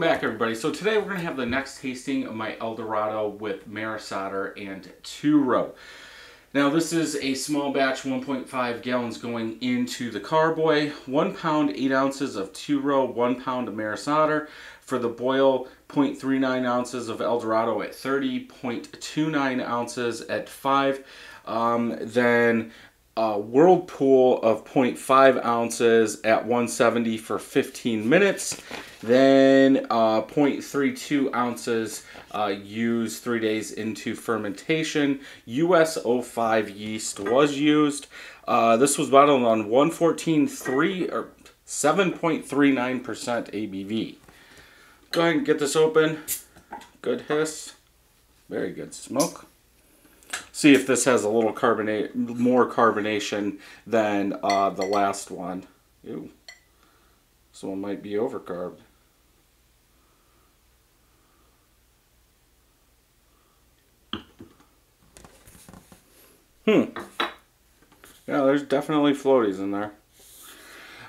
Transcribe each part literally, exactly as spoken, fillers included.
Welcome back, everybody. So today we're going to have the next tasting of my El Dorado with Maris Otter and Two-Row. Now this is a small batch, one point five gallons going into the carboy, one pound, eight ounces of Two-Row, one pound of Maris Otter. For the boil, zero point three nine ounces of El Dorado at thirty, zero point two nine ounces at five. Um, then a whirlpool of zero point five ounces at one seventy for fifteen minutes. Then uh, zero point three two ounces uh, used three days into fermentation. U S oh five yeast was used. Uh, this was bottled on one fourteen three or seven point three nine percent A B V. Go ahead and get this open. Good hiss. Very good smoke. See if this has a little carbonate, more carbonation than uh, the last one. Ew. This one might be overcarbed. Hmm. Yeah, there's definitely floaties in there.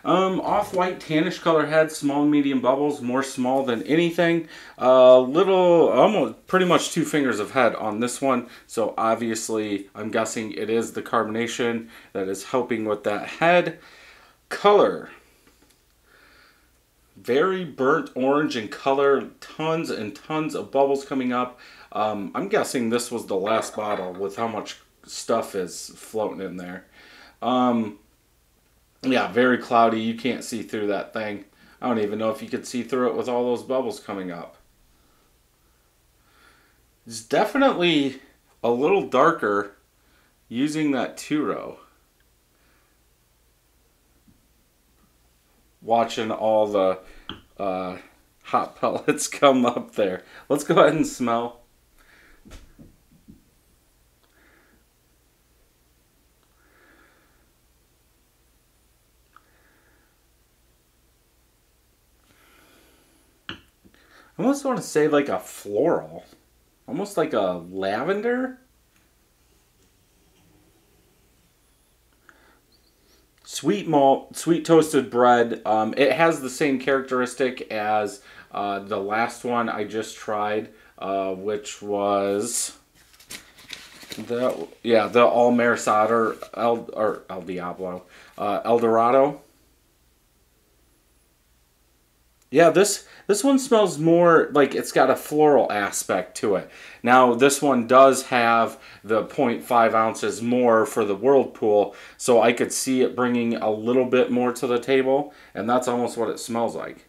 Um, off-white tannish color head, small and medium bubbles, more small than anything. A uh, little, almost pretty much two fingers of head on this one. So obviously, I'm guessing it is the carbonation that is helping with that head. Color. Very burnt orange in color, tons and tons of bubbles coming up. Um, I'm guessing this was the last bottle with how much stuff is floating in there. Um... Yeah, very cloudy. You can't see through that thing. I don't even know if you could see through it with all those bubbles coming up. It's definitely a little darker using that Two-Row. Watching all the uh, hot pellets come up there. Let's go ahead and smell. I almost want to say like a floral, almost like a lavender. Sweet malt, sweet toasted bread. Um, it has the same characteristic as uh, the last one I just tried, uh, which was the yeah the all Maris Otter El or El Diablo uh, El Dorado. Yeah, this this one smells more like it's got a floral aspect to it. Now, this one does have the zero point five ounces more for the whirlpool, so I could see it bringing a little bit more to the table, and that's almost what it smells like.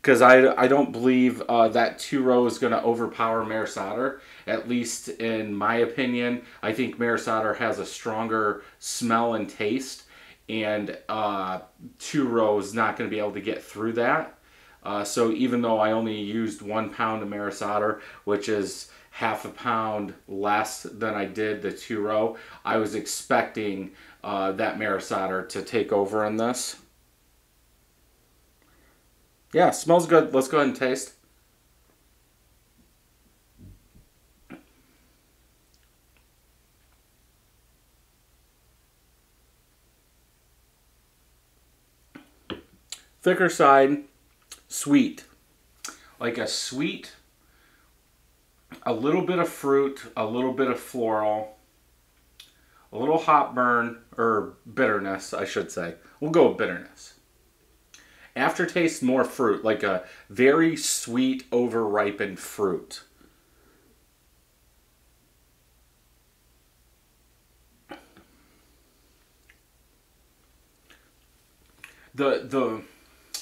Because I, I don't believe uh, that Two-Row is going to overpower Maris Otter, at least in my opinion. I think Maris Otter has a stronger smell and taste. And uh, Two-Row is not going to be able to get through that. Uh, so even though I only used one pound of Maris Otter, which is half a pound less than I did the Two-Row, I was expecting uh, that Maris Otter to take over in this. Yeah, smells good. Let's go ahead and taste. Thicker side, sweet, like a sweet, a little bit of fruit, a little bit of floral, a little hot burn, or bitterness, I should say. We'll go with bitterness. Aftertaste, more fruit, like a very sweet, overripened fruit. The, the...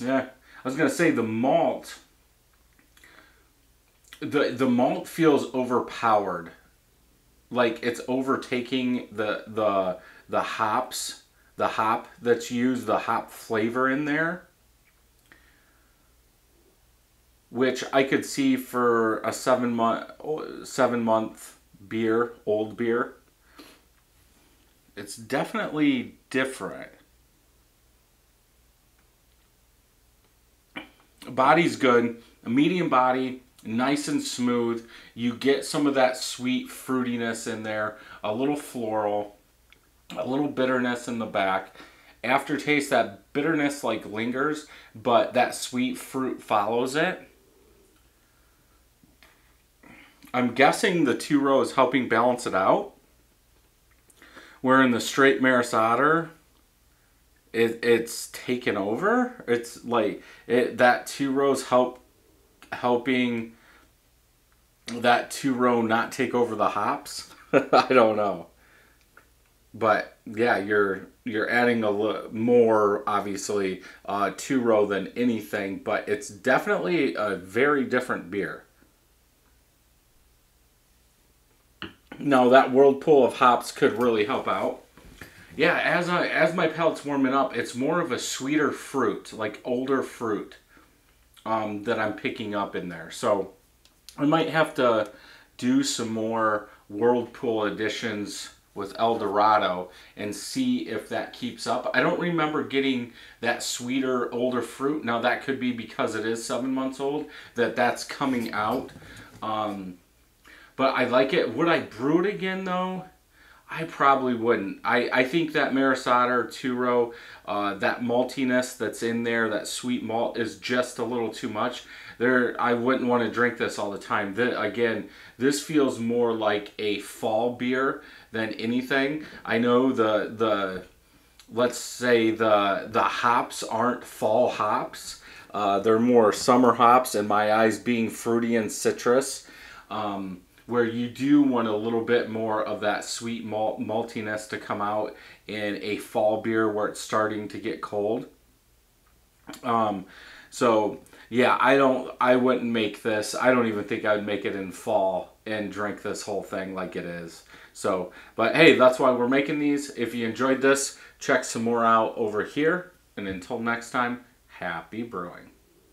Yeah, I was going to say the malt, the, the malt feels overpowered, like it's overtaking the, the, the hops, the hop that's used, the hop flavor in there, which I could see for a seven month, seven month beer, old beer. It's definitely different. Body's good, a medium body, nice and smooth. You get some of that sweet fruitiness in there, a little floral, a little bitterness in the back, aftertaste, that bitterness like lingers, but that sweet fruit follows it. I'm guessing the Two-Row is helping balance it out. Where in the straight Maris Otter, it, it's taken over. It's like it, that Two-Row's help helping that Two-Row not take over the hops. I don't know. But yeah, you're you're adding a little more, obviously, uh, Two-Row than anything, but it's definitely a very different beer. No, that whirlpool of hops could really help out. Yeah, as I, as my palate's warming up, it's more of a sweeter fruit, like older fruit, um, that I'm picking up in there. So I might have to do some more whirlpool additions with El Dorado and see if that keeps up. I don't remember getting that sweeter, older fruit. Now, that could be because it is seven months old that that's coming out. Um... But I like it. Would I brew it again, though? I probably wouldn't. I, I think that Maris Otter Two-Row, uh, that maltiness that's in there, that sweet malt, is just a little too much. There, I wouldn't want to drink this all the time. The, again, this feels more like a fall beer than anything. I know the, the let's say, the, the hops aren't fall hops. Uh, they're more summer hops, in my eyes, being fruity and citrus. Um, where you do want a little bit more of that sweet malt, maltiness to come out in a fall beer where it's starting to get cold. Um, so yeah, I don't, I wouldn't make this. I don't even think I would make it in fall and drink this whole thing like it is. So, but hey, that's why we're making these. If you enjoyed this, check some more out over here. And until next time, happy brewing.